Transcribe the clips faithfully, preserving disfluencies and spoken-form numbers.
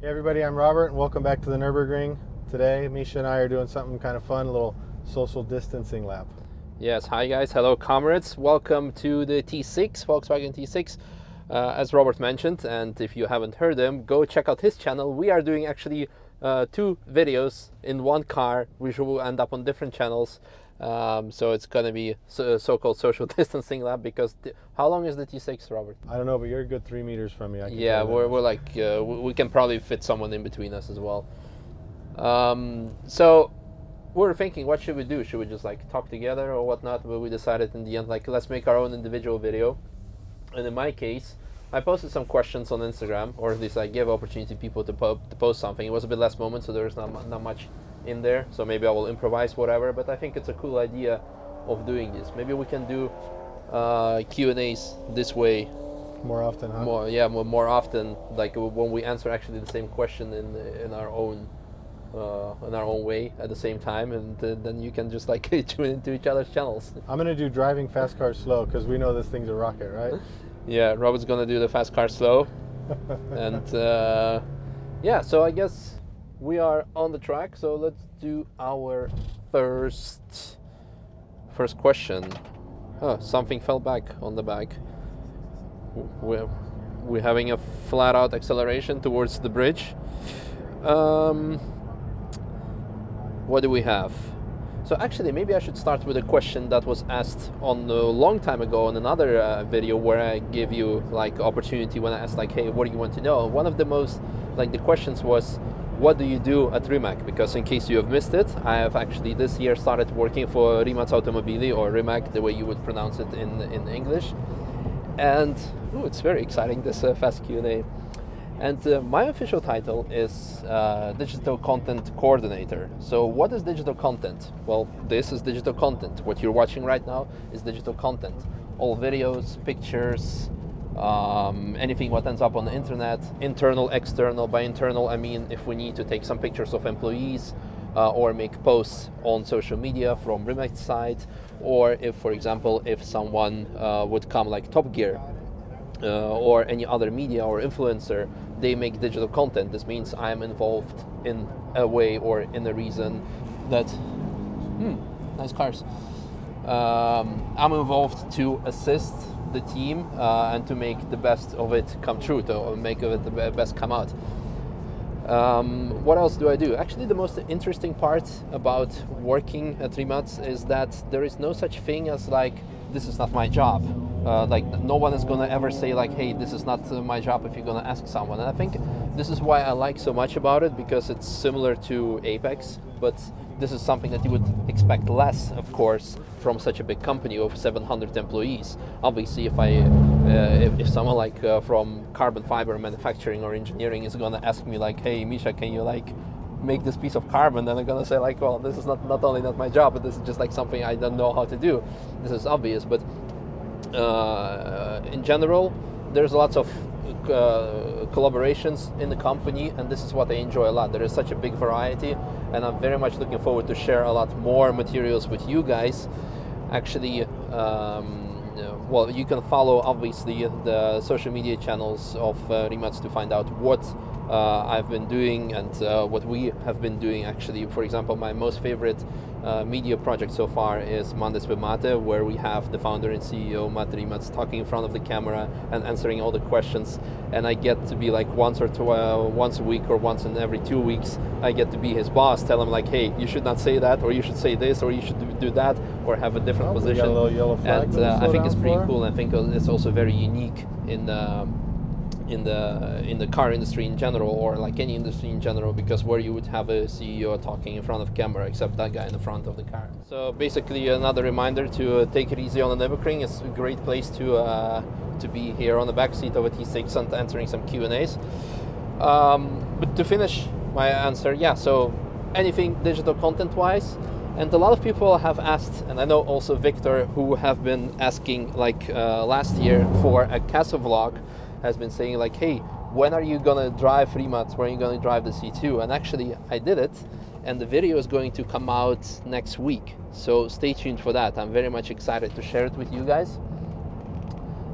Hey everybody, I'm Robert and welcome back to the Nürburgring. Today Misha and I are doing something kind of fun, a little social distancing lap. Yes, hi guys, hello comrades, welcome to the T six, Volkswagen T six, uh, as Robert mentioned, and if you haven't heard him, go check out his channel. We are doing actually uh, two videos in one car, which will end up on different channels, um, so it's going to be so, so-called social distancing lap, because how long is the T six, Robert? I don't know, but you're a good three meters from me. I can yeah, we're, we're like, uh, we, we can probably fit someone in between us as well. Um, so we're thinking, what should we do? Should we just like talk together or whatnot? But we decided in the end, like, let's make our own individual video. And in my case, I posted some questions on Instagram, or at least I gave opportunity to people to, po to post something. It was a bit last moment, so there's not, not much in there. So maybe I will improvise whatever, but I think it's a cool idea of doing this. Maybe we can do uh, Q and A's this way. More often, huh? More, yeah, more, more often, like when we answer actually the same question in, in our own Uh, in our own way at the same time, and uh, then you can just like tune into each other's channels. I'm gonna do driving fast car slow, because we know this thing's a rocket, right? Yeah, Robert's gonna do the fast car slow. And uh, yeah, so I guess we are on the track, so let's do our first first question. Oh, something fell back on the back. We're, we're having a flat out acceleration towards the bridge. Um, What do we have? So actually, maybe I should start with a question that was asked on a long time ago on another uh, video where I gave you like opportunity when I asked like, hey, what do you want to know? One of the most like the questions was, what do you do at Rimac? Because in case you have missed it, I have actually this year started working for Rimac Automobili, or Rimac, the way you would pronounce it in, in English. And ooh, it's very exciting, this uh, fast Q and A. And uh, my official title is uh, Digital Content Coordinator. So what is digital content? Well, this is digital content. What you're watching right now is digital content. All videos, pictures, um, anything what ends up on the internet, internal, external. By internal, I mean if we need to take some pictures of employees, Uh, or make posts on social media from Rimac's side, or if, for example, if someone uh, would come like Top Gear, Uh, or any other media or influencer, they make digital content. This means I'm involved in a way or in a reason that, hmm, nice cars. Um, I'm involved to assist the team uh, and to make the best of it come true, to make of it the best come out. Um, what else do I do? Actually, the most interesting part about working at Rimac is that there is no such thing as like, this is not my job. Uh, like no one is gonna ever say like, hey, this is not uh, my job if you're gonna ask someone. And I think this is why I like so much about it, because it's similar to Apex, but this is something that you would expect less, of course, from such a big company of seven hundred employees. Obviously, if I, uh, if, if someone like uh, from carbon fiber manufacturing or engineering is gonna ask me like, hey, Misha, can you like make this piece of carbon? Then I'm gonna say like, well, this is not not only not my job, but this is just like something I don't know how to do. This is obvious, but. Uh, in general, there's lots of uh, collaborations in the company, and this is what I enjoy a lot. There is such a big variety, and I'm very much looking forward to share a lot more materials with you guys. Actually, um, well, you can follow obviously the social media channels of uh, Rimac to find out what uh, I've been doing and uh, what we have been doing. Actually, for example, my most favorite Uh, media project so far is Mondays with Mate, where we have the founder and C E O Matt Rimac talking in front of the camera and answering all the questions, and I get to be like once or two, uh, once a week or once in every two weeks, I get to be his boss, tell him like, hey, you should not say that, or you should say this, or you should do that, or have a different well, position. And uh, I think it's pretty cool. I think it's also very unique in um, in the in the car industry in general, or like any industry in general, because where you would have a C E O talking in front of camera, except that guy in the front of the car. So basically another reminder to uh, take it easy on the Nürburgring. It's a great place to uh, to be here on the back seat of a T six and answering some Q and A's. Um, but to finish my answer, yeah, so anything digital content wise. And a lot of people have asked, and I know also Victor, who have been asking like uh, last year for a Casa vlog, has been saying like, hey, when are you gonna drive Rimac? When are you gonna drive the C two? And actually I did it, and the video is going to come out next week, so stay tuned for that. I'm very much excited to share it with you guys.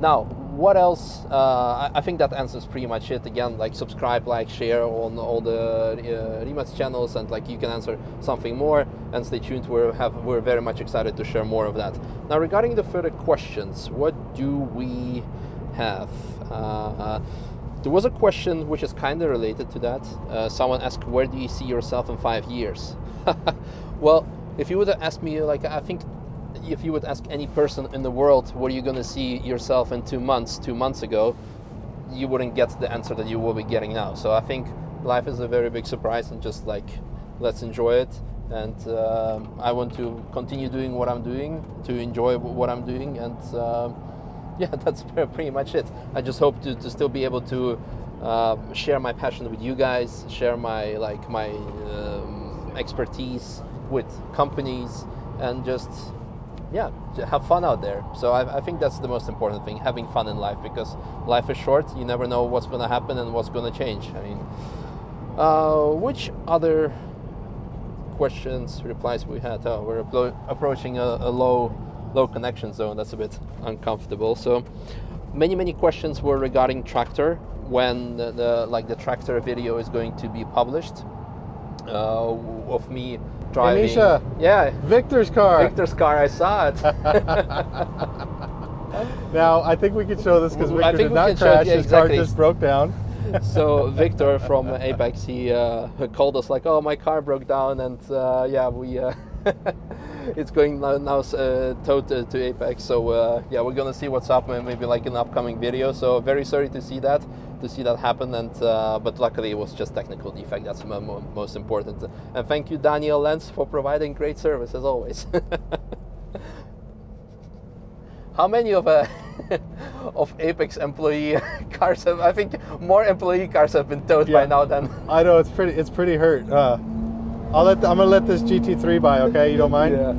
Now, what else? Uh, I, I think that answers pretty much it. Again, like subscribe, like, share on all the uh, Rimac's channels, and like you can answer something more. And stay tuned. We're have we're very much excited to share more of that. Now, regarding the further questions, what do we have? Uh, uh, There was a question which is kind of related to that. Uh, someone asked, where do you see yourself in five years? Well, if you would ask me, like, I think if you would ask any person in the world, where are you going to see yourself in two months, two months ago, you wouldn't get the answer that you will be getting now. So I think life is a very big surprise, and just like, let's enjoy it. And uh, I want to continue doing what I'm doing, to enjoy what I'm doing. And uh, yeah, that's pretty much it. I just hope to, to still be able to uh, share my passion with you guys, share my like my um, expertise with companies, and just yeah, have fun out there. So I, I think that's the most important thing: having fun in life, because life is short. You never know what's going to happen and what's going to change. I mean, uh, which other questions, replies we had? Oh, we're approaching a, a low. low connection zone. That's a bit uncomfortable. So many many questions were regarding tractor, when the, the like the tractor video is going to be published, uh, of me driving. Misha, yeah, Victor's car. Victor's car. I saw it. Now I think we could show this, because Victor did not crash. Show, yeah, exactly. His car just broke down. So Victor from Apex, he uh, called us like, oh, my car broke down, and uh, yeah, we. Uh, it's going now, now uh, towed to, to Apex, so uh, yeah, we're gonna see what's up, and maybe like an upcoming video. So very sorry to see that, to see that happen, and uh, but luckily it was just technical defect. That's my mo most important. And thank you, Daniel Lenz, for providing great service as always. How many of uh, of Apex employee cars have? I think more employee cars have been towed, yeah, by now than. I know, it's pretty. It's pretty hurt. Uh... I'll let, I'm gonna let this G T three by, okay? You don't mind? Yeah.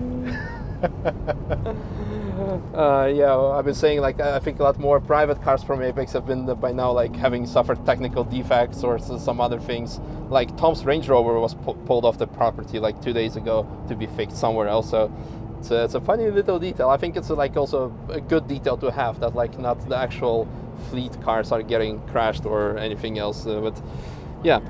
uh, yeah, well, I've been saying, like, I think a lot more private cars from Apex have been uh, by now, like, having suffered technical defects or some other things. Like, Tom's Range Rover was pu pulled off the property, like, two days ago to be fixed somewhere else. So it's a, it's a funny little detail. I think it's, like, also a good detail to have, that, like, not the actual fleet cars are getting crashed or anything else. Uh, but, yeah.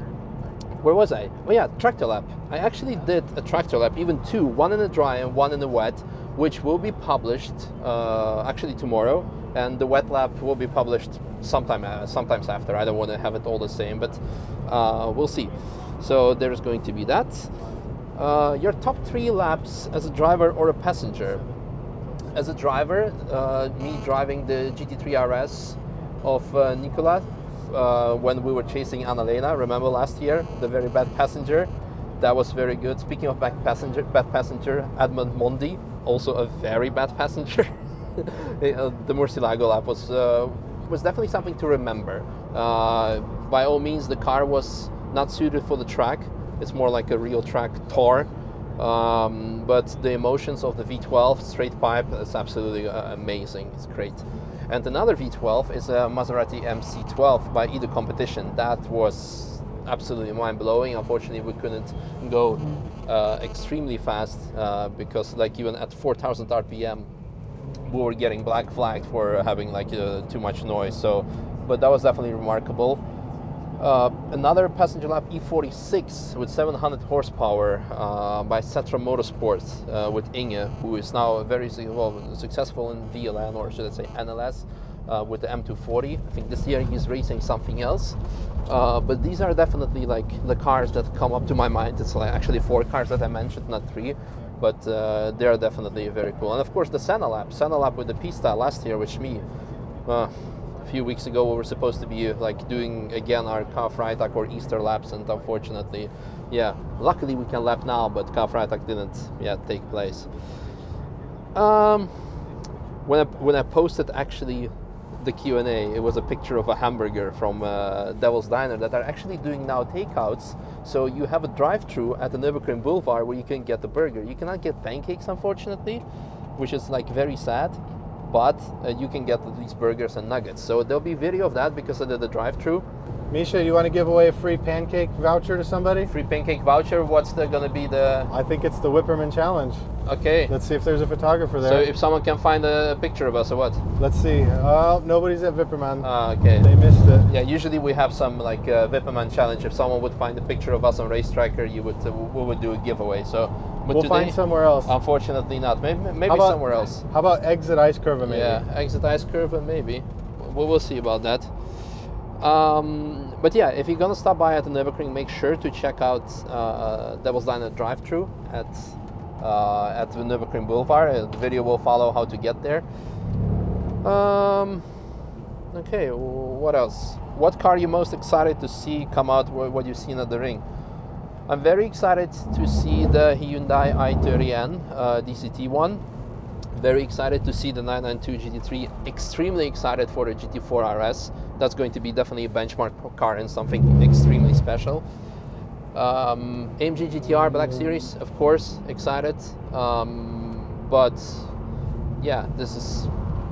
Where was I? Oh yeah, tractor lap. I actually did a tractor lap, even two, one in the dry and one in the wet, which will be published uh, actually tomorrow, and the wet lap will be published sometime, uh, sometimes after. I don't want to have it all the same, but uh, we'll see. So there's going to be that. Uh, your top three laps as a driver or a passenger? As a driver, uh, me driving the G T three R S of uh, Nicola. Uh, when we were chasing Annalena, remember last year, the very bad passenger? That was very good. Speaking of bad passenger, bad passenger, Edmund Mundy, also a very bad passenger. The Murcielago lap was uh, was definitely something to remember. Uh, by all means, the car was not suited for the track. It's more like a real track tour. Um, but the emotions of the V twelve straight pipe is absolutely uh, amazing. It's great. And another V twelve is a Maserati M C twelve by Edo Competition. That was absolutely mind-blowing. Unfortunately, we couldn't go uh, extremely fast uh, because, like, even at four thousand R P M, we were getting black flagged for having like uh, too much noise. So, but that was definitely remarkable. Uh, another passenger lap, E forty-six with seven hundred horsepower uh, by Cetra Motorsports uh, with Inge, who is now very well, successful in V L N, or should I say N L S, uh, with the M two forty. I think this year he's racing something else. Uh, but these are definitely like the cars that come up to my mind. It's like actually four cars that I mentioned, not three, but uh, they are definitely very cool. And of course the Senna lap, Senna lap with the Pista last year, which me. Uh, few weeks ago we were supposed to be like doing again our Car Friday or Easter laps, and unfortunately, yeah, luckily we can lap now, but Car Friday didn't yeah take place. Um, when I, when I posted actually the Q and A, it was a picture of a hamburger from uh, Devil's Diner that are actually doing now takeouts. So you have a drive-through at the Nürburgring Boulevard where you can get the burger. You cannot get pancakes, unfortunately, which is like very sad. But uh, you can get these burgers and nuggets. So there'll be video of that because I did the drive-through. Misha, you want to give away a free pancake voucher to somebody? Free pancake voucher? What's the, gonna be the... I think it's the Whipperman challenge. Okay. Let's see if there's a photographer there. So if someone can find a picture of us or what? Let's see. Oh, nobody's at Whipperman. Ah, okay. They missed it. Yeah, usually we have some like uh, Whipperman challenge. If someone would find a picture of us on Racetracker, you would, uh, we would do a giveaway. So but we'll today, find somewhere else. Unfortunately not. Maybe, maybe about, somewhere else. How about Exit Ice Curve maybe? Yeah, Exit Ice Curve maybe. We will see about that. Um, but yeah, if you're gonna stop by at the Nürburgring, make sure to check out uh, Devil's Diner drive-thru at uh, at the Nürburgring Boulevard. A video will follow how to get there. Um, okay, what else? What car are you most excited to see come out? What you've seen at the ring? I'm very excited to see the Hyundai i thirty N uh, D C T one. Very excited to see the nine ninety-two G T three, extremely excited for the G T four R S. That's going to be definitely a benchmark car and something extremely special. Um, A M G G T R Black Series, of course, excited. Um, but yeah, this is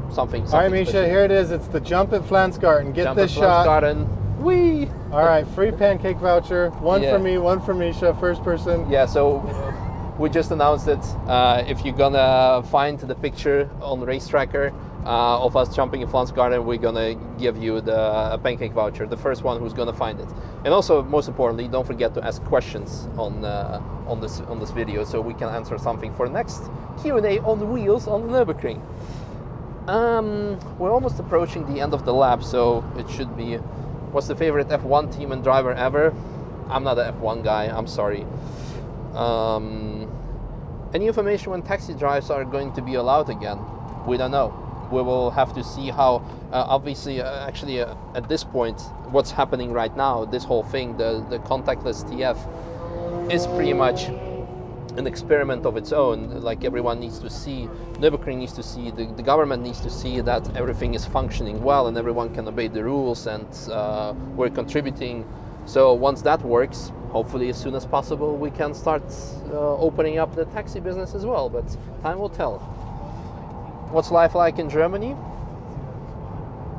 something, something All right, Misha, special. Here it is. It's the jump at Flansgarten. Get jump this at shot. Flansgarten. Whee! All right, free pancake voucher. One yeah. for me, one for Misha, first person. Yeah, so... We just announced it. Uh, if you're gonna find the picture on Racetracker uh, of us jumping in Flansgarten, we're gonna give you the a pancake voucher, the first one who's gonna find it. And also, most importantly, don't forget to ask questions on uh, on this on this video, so we can answer something for next Q and A on the wheels on the Nürburgring. Um, we're almost approaching the end of the lap, so it should be. What's the favorite F one team and driver ever? I'm not an F one guy. I'm sorry. Um, Any information when taxi drives are going to be allowed again? We don't know. We will have to see how, uh, obviously, uh, actually, uh, at this point, what's happening right now, this whole thing, the, the contactless T F is pretty much an experiment of its own. Like everyone needs to see, Nürburgring needs to see, the, the government needs to see that everything is functioning well and everyone can obey the rules and uh, we're contributing. So once that works, hopefully as soon as possible, we can start uh, opening up the taxi business as well, but time will tell. What's life like in Germany?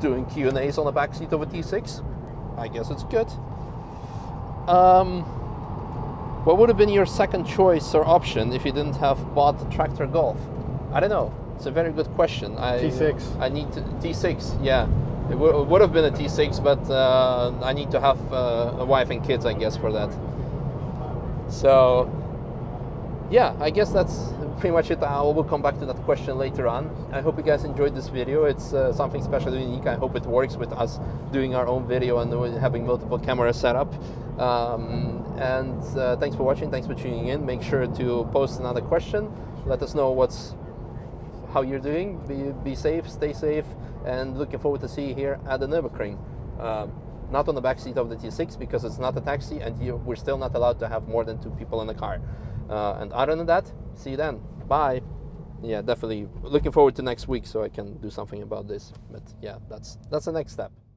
Doing Q and A's on the backseat of a T six? I guess it's good. Um, what would have been your second choice or option if you didn't have bought the Tractor Golf? I don't know. It's a very good question. I, T six. I need to, T six, yeah. It would have been a T six, but uh, I need to have uh, a wife and kids, I guess, for that. So, yeah, I guess that's pretty much it. I will come back to that question later on. I hope you guys enjoyed this video. It's uh, something special and unique. I hope it works with us doing our own video and having multiple cameras set up. Um, and uh, thanks for watching. Thanks for tuning in. Make sure to post another question. Let us know what's how you're doing. Be, be safe, stay safe, and looking forward to see you here at the Nürburgring. Um, not on the back seat of the T six because it's not a taxi and you, we're still not allowed to have more than two people in the car. Uh, and other than that, see you then. Bye. Yeah, definitely looking forward to next week so I can do something about this. But yeah, that's that's the next step.